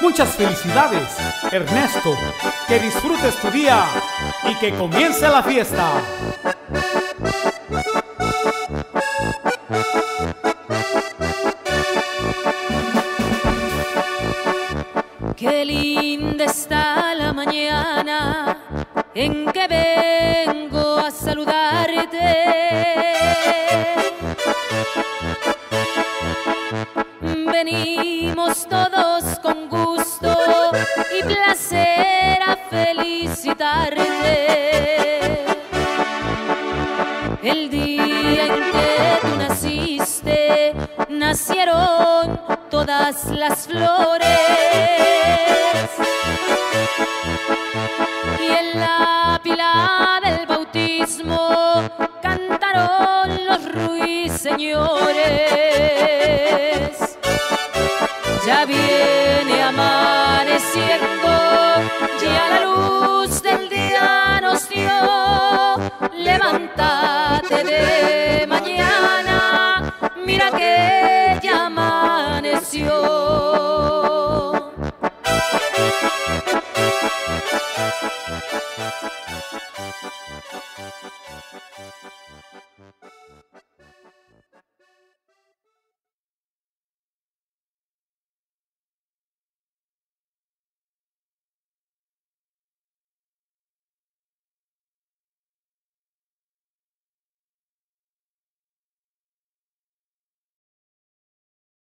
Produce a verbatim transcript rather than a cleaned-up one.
Muchas felicidades, Ernesto. Que disfrutes tu día y que comience la fiesta. Qué linda está la mañana en que vengo a saludarte. Venimos todos con gusto y placer a felicitarte. El día en que tú naciste, nacieron todas las flores. Y en la pila del bautismo cantaron los ruiseñores. Ya viene amaneciendo, ya la luz del día nos dio, levanta.